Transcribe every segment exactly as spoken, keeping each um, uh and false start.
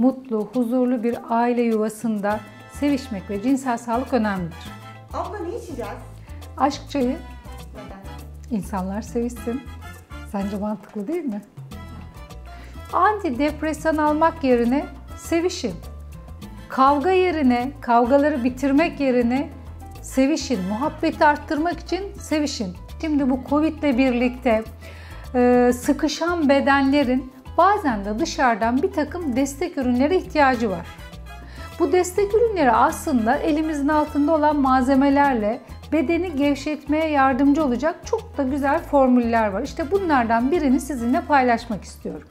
mutlu, huzurlu bir aile yuvasında sevişmek ve cinsel sağlık önemlidir. Abla ne içeceğiz? Aşk çayı. Neden? İnsanlar sevişsin. Sence mantıklı değil mi? Antidepresan almak yerine sevişin. Kavga yerine, kavgaları bitirmek yerine sevişin. Muhabbeti arttırmak için sevişin. Şimdi bu Covid ile birlikte e, sıkışan bedenlerin bazen de dışarıdan bir takım destek ürünlere ihtiyacı var. Bu destek ürünleri aslında elimizin altında olan malzemelerle bedeni gevşetmeye yardımcı olacak çok da güzel formüller var. İşte bunlardan birini sizinle paylaşmak istiyorum.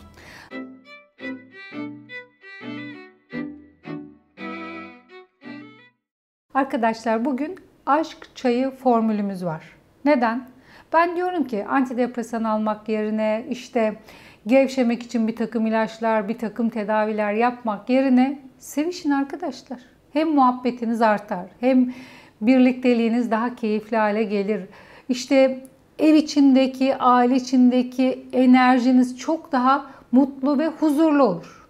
Arkadaşlar bugün aşk çayı formülümüz var. Neden? Ben diyorum ki antidepresan almak yerine işte gevşemek için bir takım ilaçlar, bir takım tedaviler yapmak yerine sevişin arkadaşlar. Hem muhabbetiniz artar, hem birlikteliğiniz daha keyifli hale gelir. İşte ev içindeki, aile içindeki enerjiniz çok daha mutlu ve huzurlu olur.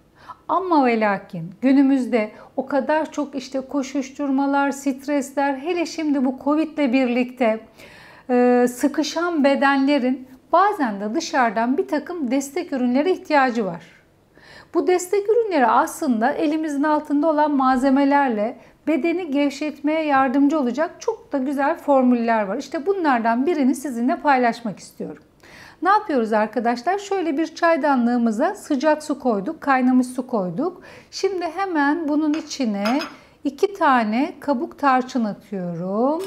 Ama ve lakin günümüzde o kadar çok işte koşuşturmalar, stresler, hele şimdi bu Covid ile birlikte e, sıkışan bedenlerin bazen de dışarıdan bir takım destek ürünlere ihtiyacı var. Bu destek ürünleri aslında elimizin altında olan malzemelerle bedeni gevşetmeye yardımcı olacak çok da güzel formüller var. İşte bunlardan birini sizinle paylaşmak istiyorum. Ne yapıyoruz arkadaşlar? Şöyle bir çaydanlığımıza sıcak su koyduk, kaynamış su koyduk. Şimdi hemen bunun içine iki tane kabuk tarçın atıyorum.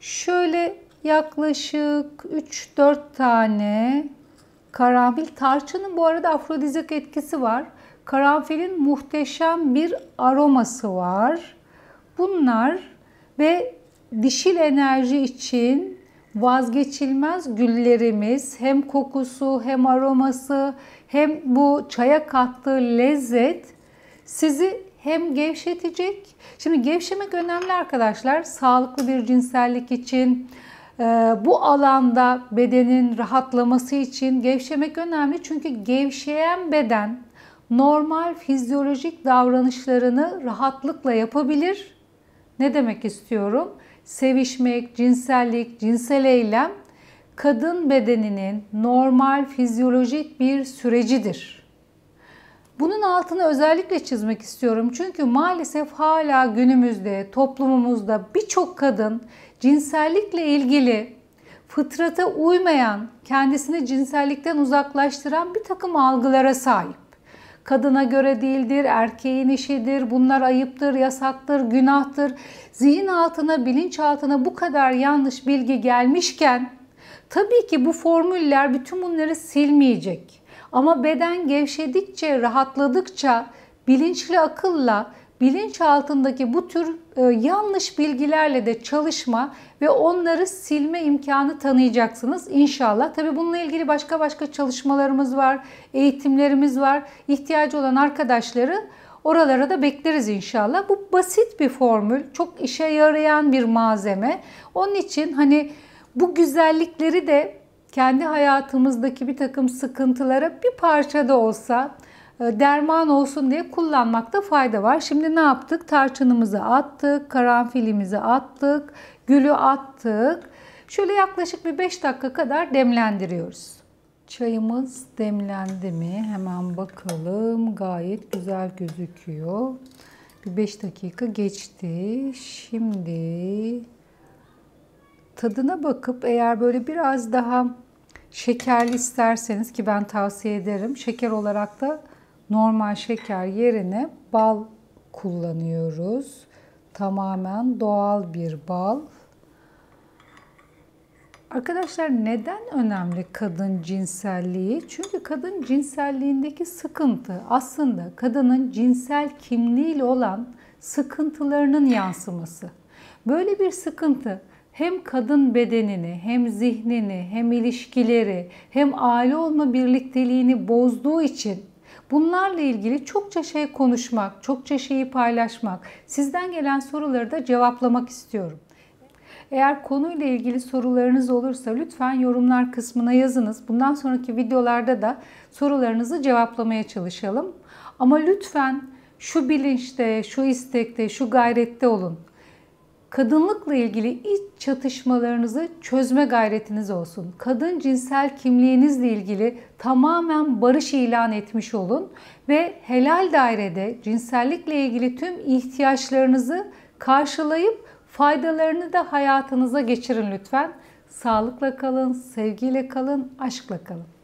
Şöyle yaklaşık üç dört tane karanfil. Tarçının bu arada afrodizyak etkisi var. Karanfilin muhteşem bir aroması var. Bunlar ve dişil enerji için vazgeçilmez güllerimiz, hem kokusu hem aroması hem bu çaya kattığı lezzet sizi hem gevşetecek. Şimdi gevşemek önemli arkadaşlar. Sağlıklı bir cinsellik için, bu alanda bedenin rahatlaması için gevşemek önemli. Çünkü gevşeyen beden normal fizyolojik davranışlarını rahatlıkla yapabilir. Ne demek istiyorum? Sevişmek, cinsellik, cinsel eylem kadın bedeninin normal fizyolojik bir sürecidir. Bunun altını özellikle çizmek istiyorum. Çünkü maalesef hala günümüzde toplumumuzda birçok kadın cinsellikle ilgili fıtrata uymayan, kendisini cinsellikten uzaklaştıran bir takım algılara sahip. Kadına göre değildir, erkeğin işidir, bunlar ayıptır, yasaktır, günahtır. Zihin altına, bilinç altına bu kadar yanlış bilgi gelmişken tabii ki bu formüller bütün bunları silmeyecek. Ama beden gevşedikçe, rahatladıkça bilinçli akılla, bilinç altındaki bu tür yanlış bilgilerle de çalışma ve onları silme imkanı tanıyacaksınız inşallah. Tabii bununla ilgili başka başka çalışmalarımız var, eğitimlerimiz var. İhtiyacı olan arkadaşları oralara da bekleriz inşallah. Bu basit bir formül, çok işe yarayan bir malzeme. Onun için hani bu güzellikleri de kendi hayatımızdaki bir takım sıkıntılara bir parça da olsa derman olsun diye kullanmakta fayda var. Şimdi ne yaptık? Tarçınımızı attık, karanfilimizi attık, gülü attık. Şöyle yaklaşık bir beş dakika kadar demlendiriyoruz. Çayımız demlendi mi? Hemen bakalım. Gayet güzel gözüküyor. Bir beş dakika geçti. Şimdi tadına bakıp eğer böyle biraz daha şekerli isterseniz, ki ben tavsiye ederim, şeker olarak da normal şeker yerine bal kullanıyoruz. Tamamen doğal bir bal. Arkadaşlar neden önemli kadın cinselliği? Çünkü kadın cinselliğindeki sıkıntı aslında kadının cinsel kimliğiyle olan sıkıntılarının yansıması. Böyle bir sıkıntı hem kadın bedenini, hem zihnini, hem ilişkileri, hem aile olma birlikteliğini bozduğu için bunlarla ilgili çokça şey konuşmak, çokça şeyi paylaşmak, sizden gelen soruları da cevaplamak istiyorum. Eğer konuyla ilgili sorularınız olursa lütfen yorumlar kısmına yazınız. Bundan sonraki videolarda da sorularınızı cevaplamaya çalışalım. Ama lütfen şu bilinçte, şu istekte, şu gayrette olun. Kadınlıkla ilgili iç çatışmalarınızı çözme gayretiniz olsun. Kadın cinsel kimliğinizle ilgili tamamen barış ilan etmiş olun ve helal dairede cinsellikle ilgili tüm ihtiyaçlarınızı karşılayıp faydalarını da hayatınıza geçirin lütfen. Sağlıkla kalın, sevgiyle kalın, aşkla kalın.